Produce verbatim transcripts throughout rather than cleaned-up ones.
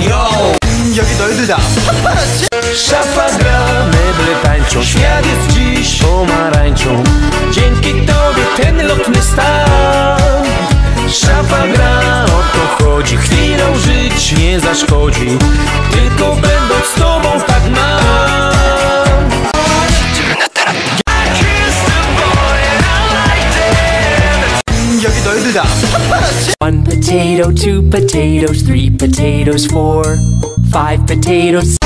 yo. 여기 널 드자 파파라치 샤파가 매블에 tańczą świat jest dziś pomarańczą dzięki tobie ten lotny stan Szafagra o to chodzi chwilą żyć nie zaszkodzi tylko będąc z tobą tak mam. One potato, two potatoes, three potatoes, four, five potatoes.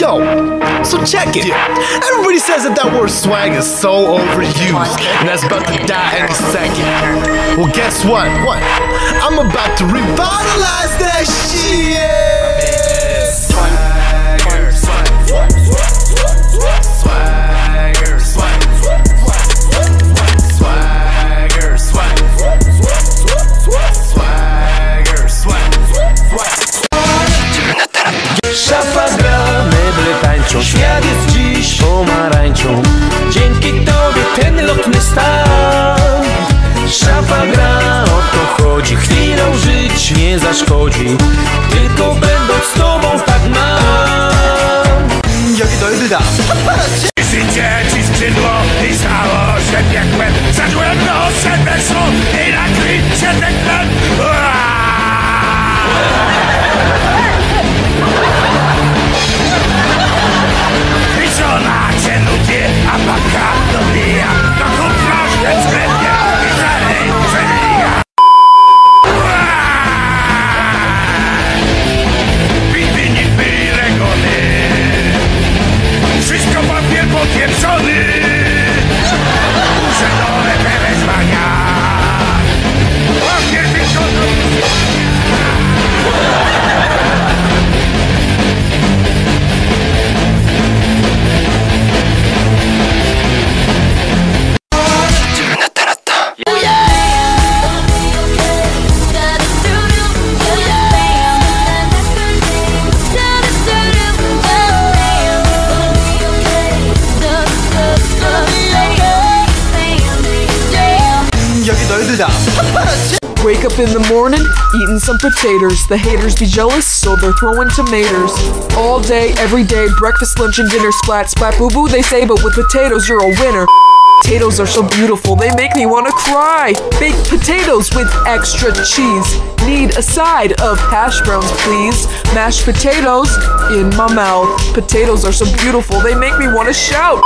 Yo, so check it. Everybody says that that word swag is so overused, and that's about to die any second. Well, guess what? What? I'm about to revitalize that shit. Swagger, swag, swagger, swagger, swagger, swagger, swagger, swagger, swagger, świat jest dziś pomarańczą dzięki tobie ten lotny stan Szafa gra o to chodzi chwilą żyć nie zaszkodzi tylko będąc z tobą tak mam. Jaki dojdy da Wisicie ci skrzydło i stało się piekłem zacząłem do przedweszło i na kwicie ten klan Wake up in the morning, eating some potatoes. The haters be jealous, so they're throwing tomatoes. All day, every day, breakfast, lunch, and dinner. Splat, splat, boo-boo, they say, but with potatoes, you're a winner. Potatoes are so beautiful, they make me want to cry. Baked potatoes with extra cheese. Need a side of hash browns, please. Mashed potatoes in my mouth. Potatoes are so beautiful, they make me want to shout.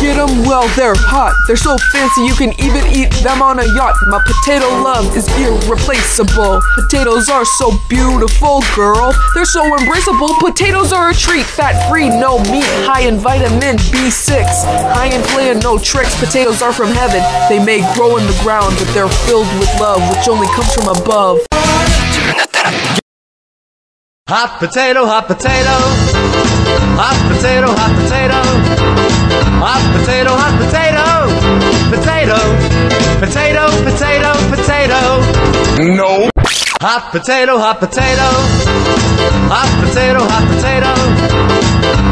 Get them well, they're hot. They're so fancy, you can even eat them on a yacht. My potato love is irreplaceable. Potatoes are so beautiful, girl. They're so embraceable. Potatoes are a treat. Fat-free, no meat. High in vitamin B six. High in play and no tricks. Potatoes are from heaven. They may grow in the ground, but they're filled with love, which only comes from above. Hot potato, hot potato. Hot potato, hot potato. Hot potato, hot potato, potato, potato, potato, potato. No. Hot potato, hot potato, hot potato, hot potato,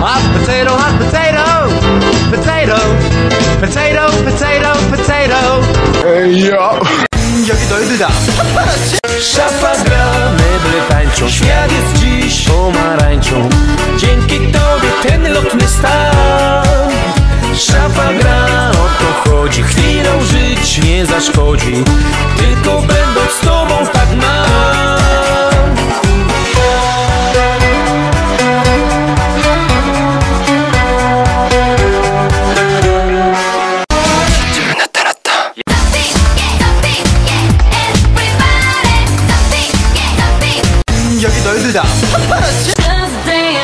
hot potato, hot potato, potato, potato, potato, potato. Hey yo. 여기 널 드자. 샤파가 매블에 tańczą. świat jest dziś pomarańczą. Dzięki tobie ten lotny stan. Szafa gra, o to chodzi, chwilą żyć nie zaszkodzi, tylko będąc z tobą tak mam. 여기 널 드자. Just dance, baby.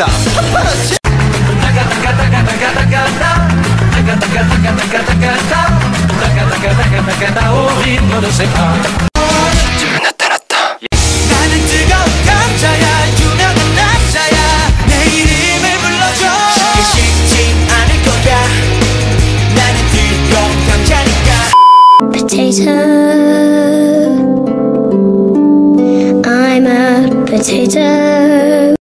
다 나는 뜨거운 감자야, 유명한 남자야. 내 이름을 불러줘. 쉽게 쉽진 않을 거야. 나는 뜨거운 감자니까. Potato, I'm a potato.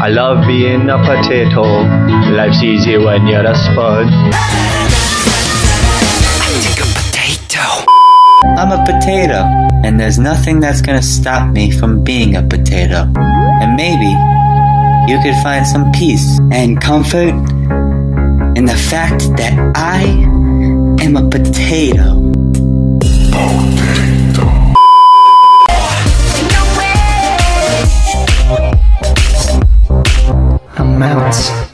I love being a potato. Life's easy when you're a spud. I think I'm a potato. I'm a potato, and there's nothing that's gonna stop me from being a potato. And maybe you could find some peace and comfort in the fact that I am a potato. Mounts.